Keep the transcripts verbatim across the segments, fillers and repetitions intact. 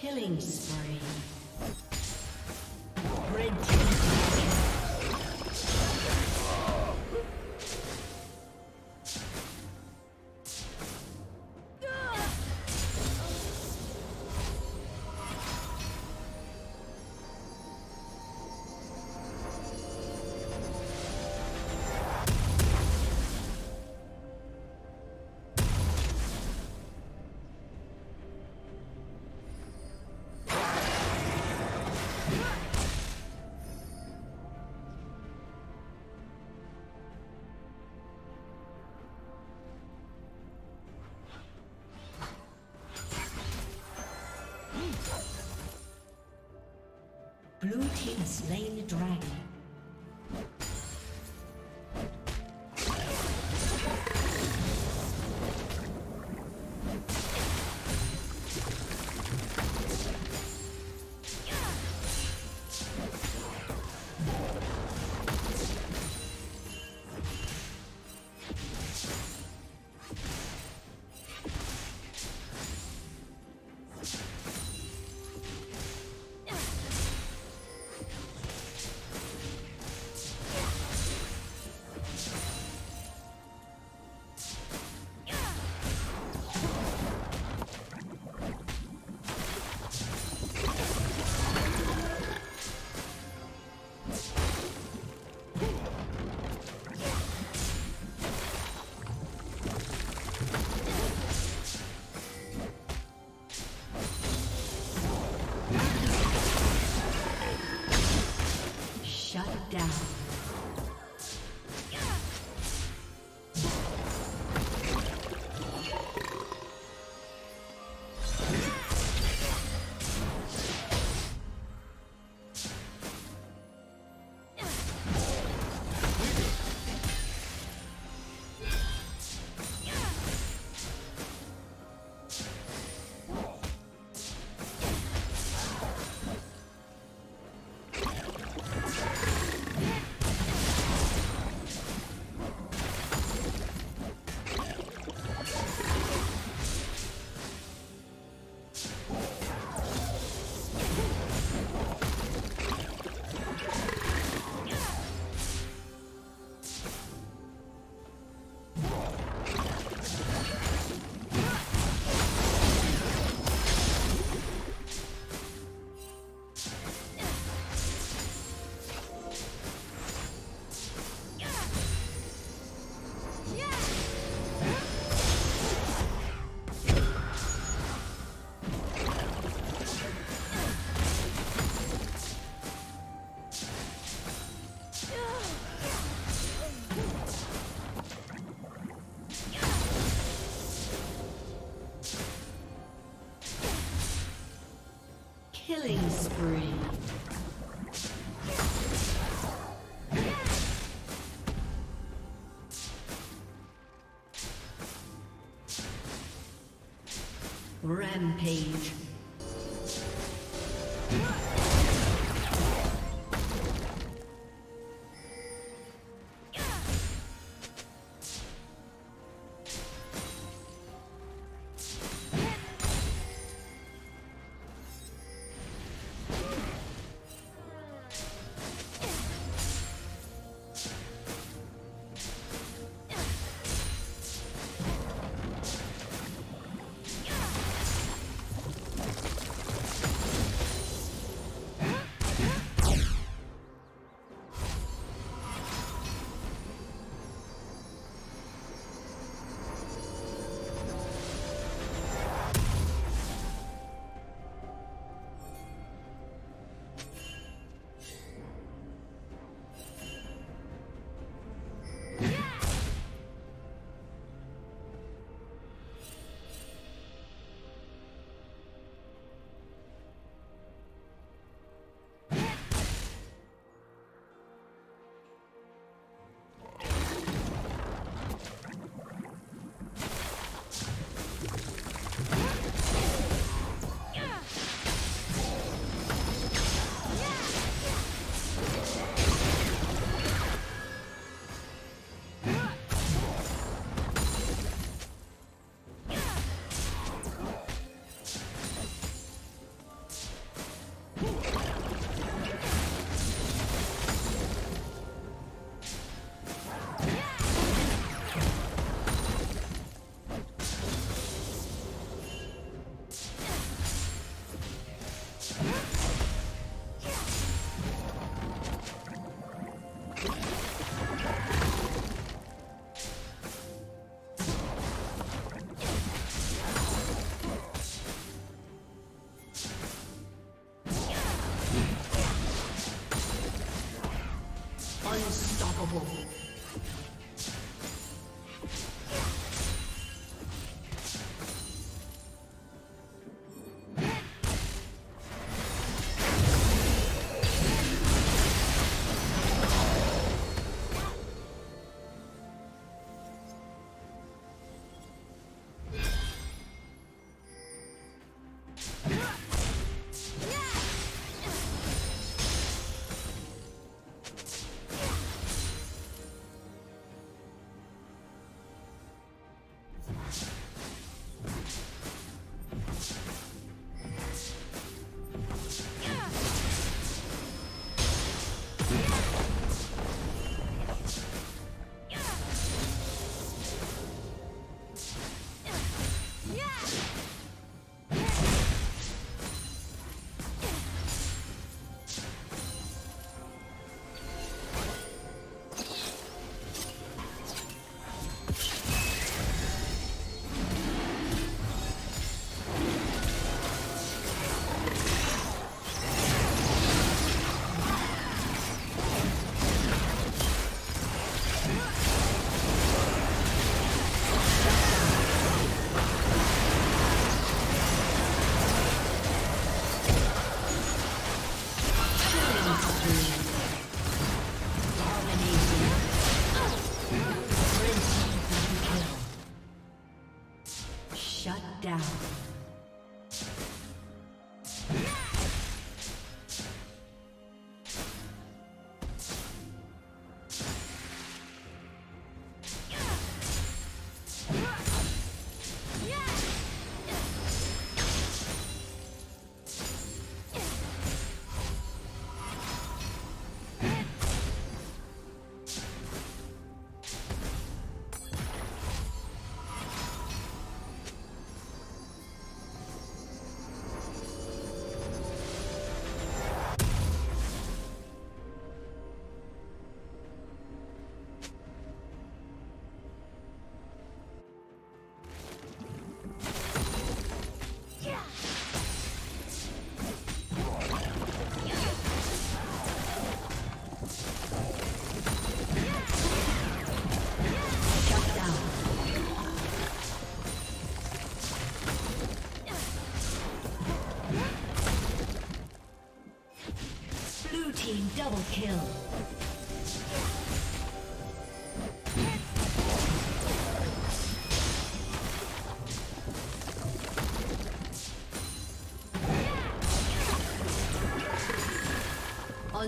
Killing spree. Red team. Blue team has slain the dragon. spree. Rampage.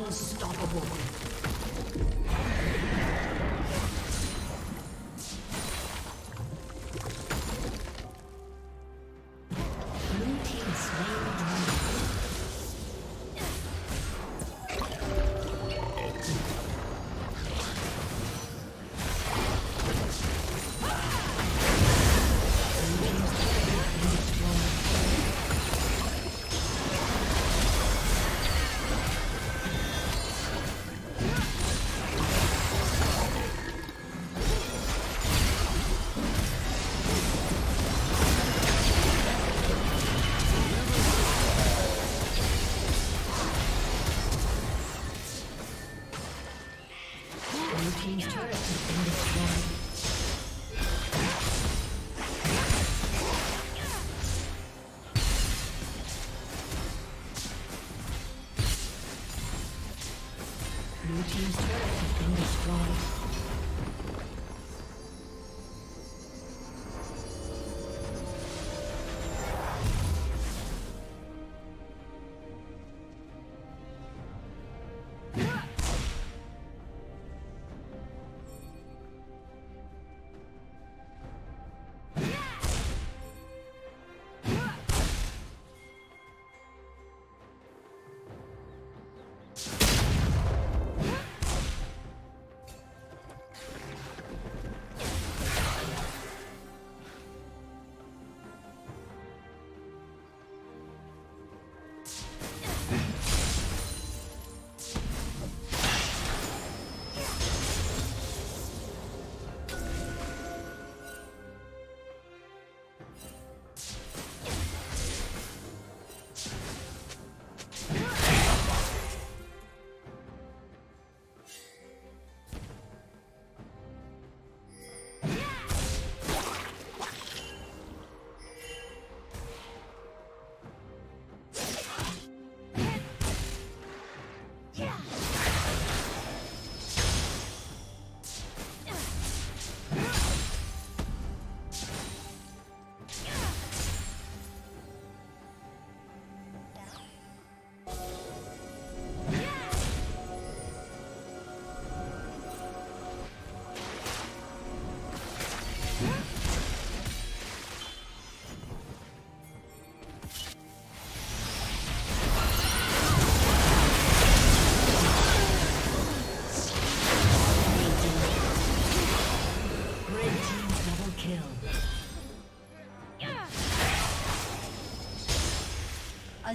Unstoppable. Blue team's turret has been destroyed. A